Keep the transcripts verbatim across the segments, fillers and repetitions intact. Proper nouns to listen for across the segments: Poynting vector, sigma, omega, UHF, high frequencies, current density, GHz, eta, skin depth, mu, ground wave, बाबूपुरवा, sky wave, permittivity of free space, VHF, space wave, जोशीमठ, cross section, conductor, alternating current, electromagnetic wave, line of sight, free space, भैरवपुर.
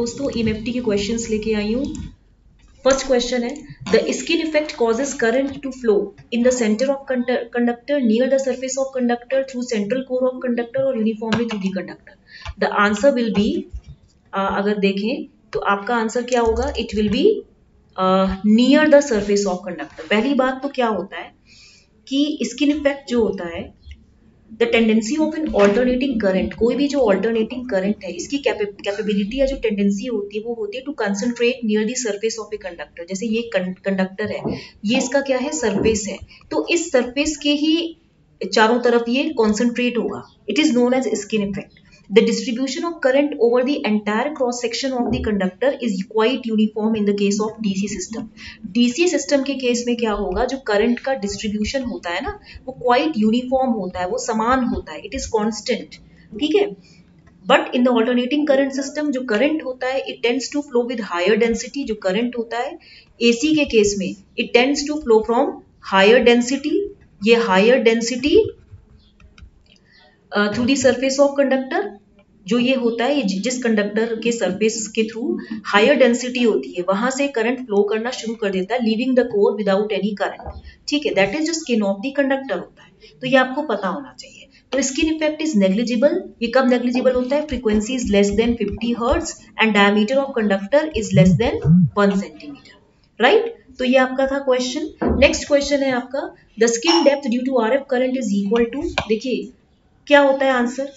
दोस्तों एमएफटी के क्वेश्चंस लेके आई हूँ। फर्स्ट क्वेश्चन है the skin effect causes current to flow in the centre of conductor near the surface of conductor through central core of conductor और uniformly through the conductor. The answer will be, अगर देखें तो आपका answer क्या होगा, it will be near the surface of conductor. पहली बात तो क्या होता है कि स्किन इफेक्ट जो होता है the tendency of an alternating current, कोई भी जो ऑल्टरनेटिंग करंट है इसकी कैपेबिलिटी या जो टेंडेंसी होती है वो होती है to concentrate near the surface of a conductor. जैसे ये कंडक्टर है, ये इसका क्या है, सरफेस है, तो इस सरफेस के ही चारों तरफ ये कॉन्सेंट्रेट होगा। It is known as skin effect. The distribution of current over the entire cross section of the conductor is quite uniform in the case of D C system. D C system के case में क्या होगा, जो current का distribution होता है ना वो quite uniform होता है, वो समान होता है, it is constant, ठीक है। But in the alternating current system जो current होता है it tends to flow with higher density, जो current होता है A C के केस में it tends to flow from higher density, ये higher density through the surface of conductor, जो ये होता है ये जिस कंडक्टर के सरफेस के थ्रू हायर डेंसिटी होती है वहां से करंट फ्लो करना शुरू कर देता है, leaving the core without any current, ठीक है। दैट इज जो स्किन ऑफ द कंडक्टर होता है, तो ये आपको पता होना चाहिए। तो स्किन इफेक्ट इज नेग्लिजिबल। ये कब नेग्लिजिबल होता है, frequency is less than fifty hertz and diameter of conductor is less than one centimetre, right. तो ये आपका था क्वेश्चन। नेक्स्ट क्वेश्चन है आपका the skin depth due to R F current is equal to, देखिए क्या होता है आंसर,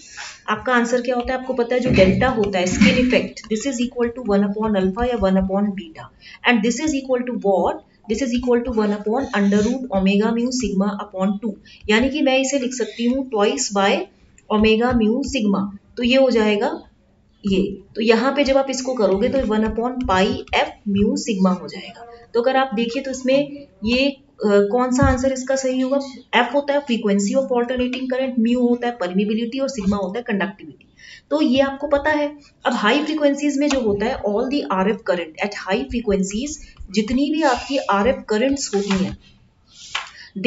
आपका आंसर क्या होता है, आपको पता है जो डेल्टा होता है skin effect, this is equal to one upon alpha या one upon beta and this is equal to what, this is equal to one upon under root omega mu sigma upon two, यानी कि मैं इसे लिख सकती हूँ twice by omega mu sigma. तो ये हो जाएगा ये, तो यहाँ पे जब आप इसको करोगे तो one upon pi F mu sigma हो जाएगा। तो अगर आप देखिए तो इसमें ये Uh, कौन सा आंसर इसका सही होगा, F होता है frequency of alternating current, mu होता है परमिबिलिटी और सिग्मा होता है कंडक्टिविटी। तो ये आपको पता है। अब हाई फ्रीक्वेंसीज में जो होता है all the R F current at high frequencies, जितनी भी आपकी आर एफ करंट्स होती हैं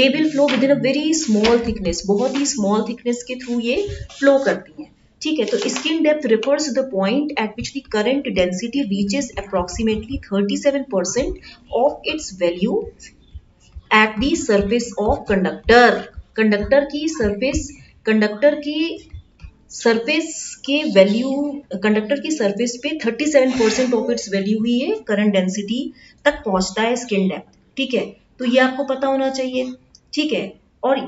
they will flow within a very small thickness, बहुत ही स्मॉल थिकनेस के थ्रू ये फ्लो करती हैं, ठीक है। तो skin depth refers the point at which the current density reaches approximately thirty seven percent of its value at the surface of conductor. Conductor की सरफेस कंडक्टर की सरफेस के वैल्यू कंडक्टर की सरफेस पे thirty seven percent of its value ही है current density तक पहुंचता है स्किन डेप्थ, ठीक है। तो ये आपको पता होना चाहिए, ठीक है। और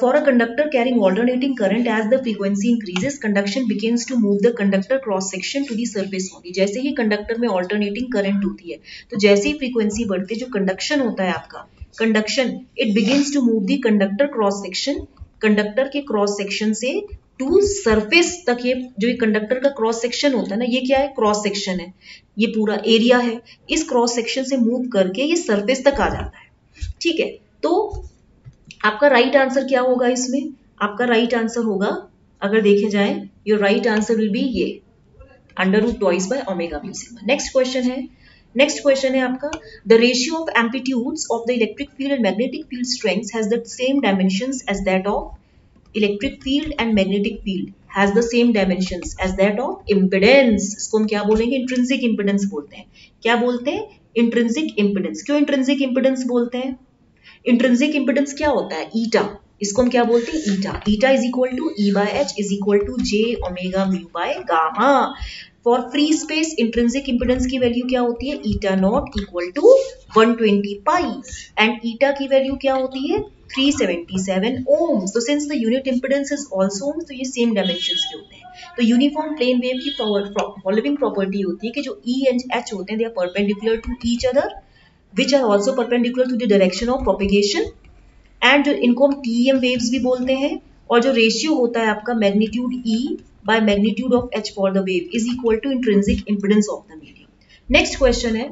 for a conductor carrying alternating current as the frequency increases conduction begins to move the conductor cross section to the surface of, जैसे ही कंडक्टर में ऑल्टरनेटिंग करंट होती है तो जैसे ही फ्रीक्वेंसी बढ़ती है जो कंडक्शन होता है आपका conduction, it begins to move the conductor cross section, conductor के क्रॉस सेक्शन से टू सरफेस तक। ये जो कंडक्टर का क्रॉस सेक्शन होता है ना ये क्या है, क्रॉस सेक्शन है, ये पूरा एरिया है, इस क्रॉस सेक्शन से मूव करके ये सरफेस तक आ जाता है, ठीक है। तो आपका राइट right आंसर क्या होगा इसमें, आपका राइट right आंसर होगा, अगर देखे जाए your right answer will be ये under root twice by omega mu sigma. Next question है नेक्स्ट क्वेश्चन है आपका the ratio of amplitudes of the electric field and magnetic field strengths has the same dimensions as that of electric field and magnetic field has the same dimensions as that of impedance. इसको हम क्या बोलेंगे, intrinsic impedance बोलते हैं। क्या बोलते हैं, intrinsic impedance. क्यों इंट्रिंसिक इम्पिडेंस बोलते हैं, इंट्रिंसिक इम्पिडेंस क्या होता है, ईटा, इसको हम क्या बोलते हैं eta. Eta is equal to E by H is equal to J omega mu by gamma. For free space intrinsic impedance की वैल्यू क्या होती है, eta not equal to one twenty pi and eta की value क्या होती है three seventy seven ohms. तो since the unit impedance is also ohms, तो ये सेम डायमेंशंस के होते हैं। तो यूनिफॉर्म प्लेन वेव की फॉलोइंग प्रॉपर्टी होती है कि जो ई एंड एच होते हैं they are perpendicular to each other which are also perpendicular to the direction of propagation and जो इनको हम टी एम वेव्स भी बोलते हैं। और जो रेशियो होता है आपका magnitude E by magnitude of h for the wave is equal to intrinsic impedance of the medium. Next question है,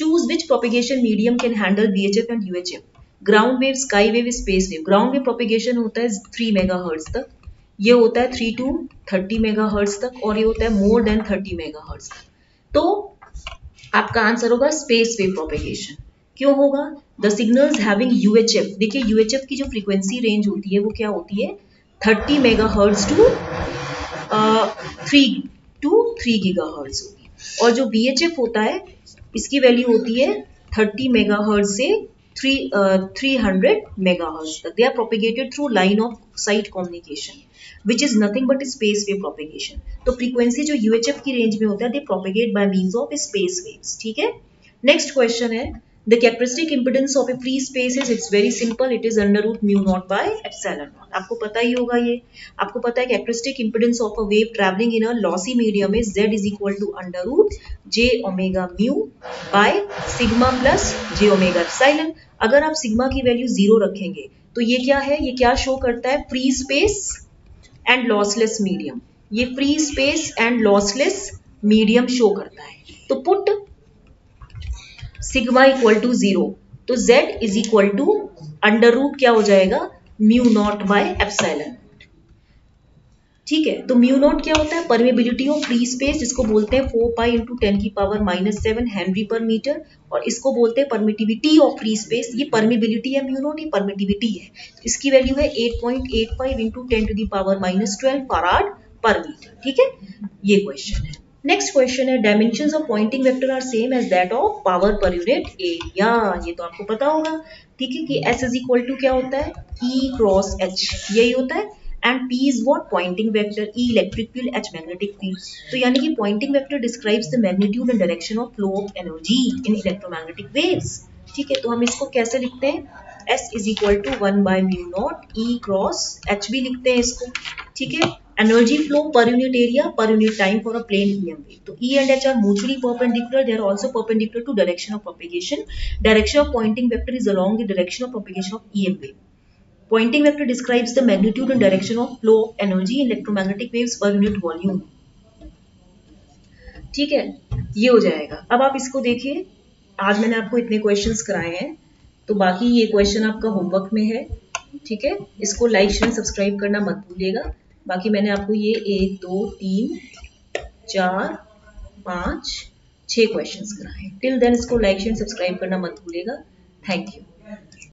choose which propagation medium can handle V H F and U H F? Ground wave, sky wave, space wave. Ground wave propagation होता है three megahertz तक, ये होता है three to thirty megahertz तक और ये होता है मोर देन थर्टी मेगाहर्ट्ज तक। तो आपका आंसर होगा स्पेस वेव प्रोपेगेशन। क्यों होगा, the signals having U H F, देखिए U H F की जो फ्रीक्वेंसी रेंज होती है वो क्या होती है thirty megahertz to three two three gigahertz होगी। और जो वी एच एफ होता है इसकी वैल्यू होती है थर्टी मेगाहर्ट्ज से थ्री थ्री हंड्रेड मेगाहर्ट्ज तक. They are propagated through line of sight communication which is nothing but space wave propagation. तो फ्रीक्वेंसी जो यूएचएफ की रेंज में होता है they propagate by means of space waves. ठीक है, नेक्स्ट क्वेश्चन है the characteristic impedance of a free space is it's very simple, it is under root mu not by epsilon naught. आपको पता ही होगा, ये आपको पता है characteristic impedance of a wave traveling in a lossy medium is z is equal to under root j omega mu by sigma plus j omega epsilon. अगर आप sigma की वैल्यू जीरो रखेंगे तो ये क्या है, ये क्या शो करता है, free space and lossless medium. ये free space and lossless medium show करता है. तो put sigma equal to zero तो z is equal to under root क्या हो जाएगा, म्यू नॉट बाय एप्सिलॉन. ठीक है, तो म्यू नॉट क्या होता है, परमेबिलिटी ऑफ फ्री स्पेस जिसको बोलते हैं फोर पाई इंटू टेन की power minus seven henry per metre, और इसको बोलते हैं परमिटिविटी ऑफ फ्री स्पेस. ये परमिबिलिटी है म्यू नॉट, ये परमिटिविटी है. इसकी वैल्यू है eight point eight five into ten to the power minus twelve farad per metre. ठीक है, ये क्वेश्चन है. नेक्स्ट क्वेश्चन है dimensions of Poynting vector are same as that of power per unit area. ये तो आपको पता होगा. ठीक है, कि s इज इक्वल टू क्या होता है, e क्रॉस h, यही होता है. And p is what, Poynting vector, e electric field, h magnetic field. तो यानी कि Poynting vector describes the magnitude and direction of flow of energy in electromagnetic waves. ठीक है, तो हम इसको कैसे लिखते हैं, s is equal to one by mu naught e cross h भी लिखते हैं इसको. ठीक है, energy flow per unit area per unit time for a plane E M wave. So E and H are mutually perpendicular. They are also perpendicular to direction of propagation. Direction of pointing vector is along the direction of propagation of E M wave. Pointing vector describes the magnitude and direction of flow of energy in electromagnetic waves per unit volume. ठीक है, ये हो जाएगा. अब आप इसको देखिए, आज मैंने आपको इतने questions कराए हैं, तो बाकी ये question आपका homework में है. ठीक है, इसको like, share, subscribe करना मत भूलिएगा. बाकी मैंने आपको ये एक दो तीन चार पाँच छः क्वेश्चंस कराए. टिल देन इसको लाइक एंड सब्सक्राइब करना मत भूलिएगा. Thank you.